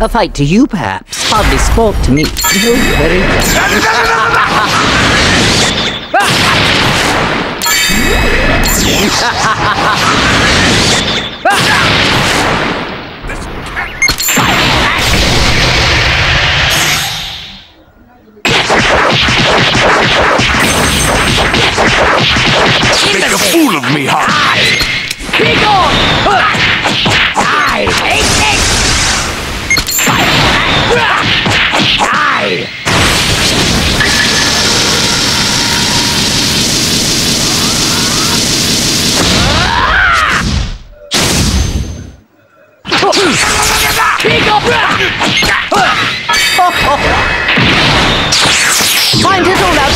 A fight to you, perhaps. Hardly sport to me. No, very well. Make a fool of me, Hart! Kick on! I hate it! Die! Kick up! Find it all out!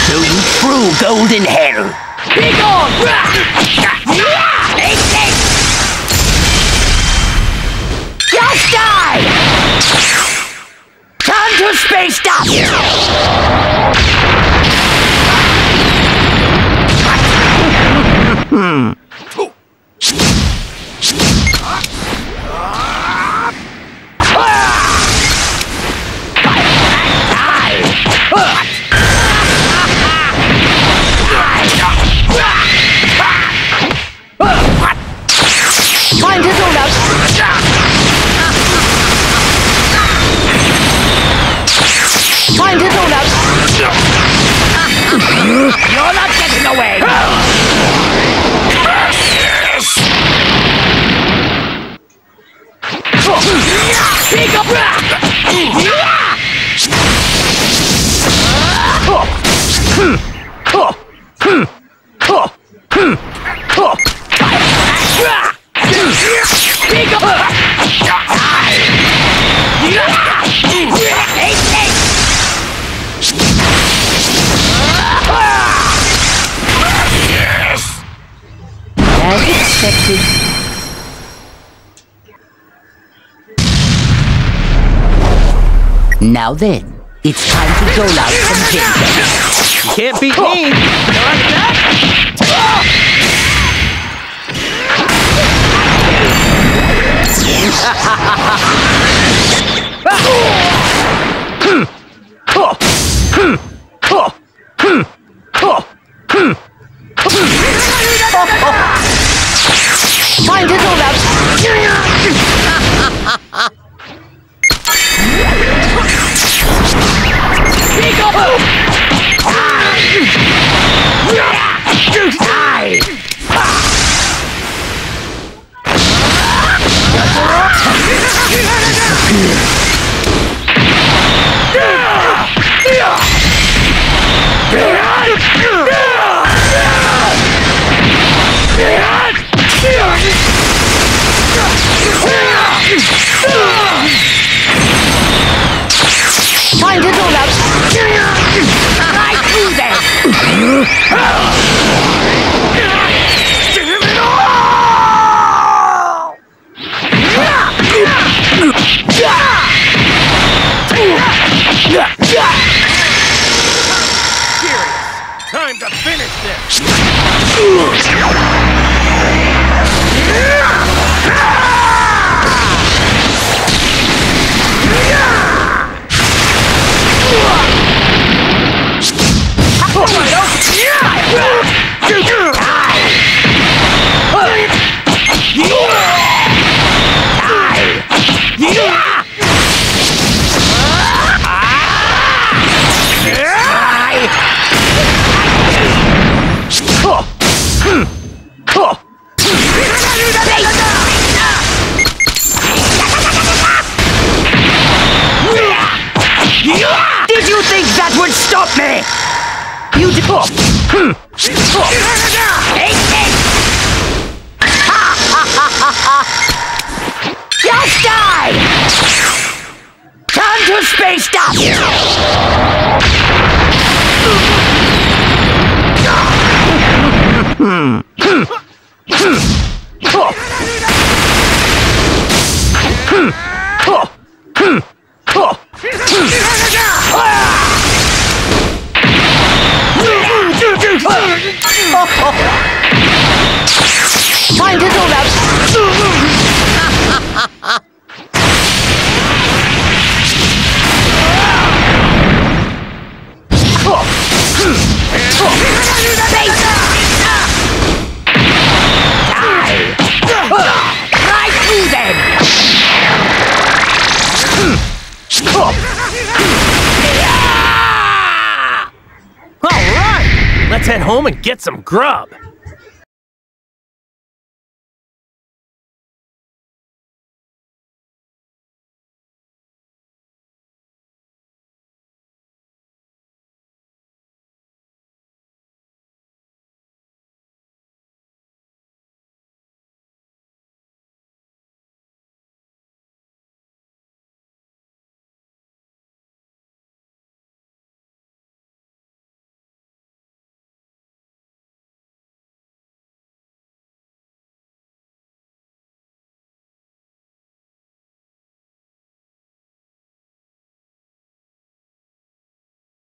So you true golden hell. Be gone! Just die! Time to space up! You're not getting away! Yes. Pick up. Pick up. As expected. Now then, it's time to go out from danger. You can't beat me! Find it all out! Big up! Die! Find it all out! Right through there! Serious! Time to finish this! Just die! Time to space up! Let's head home and get some grub.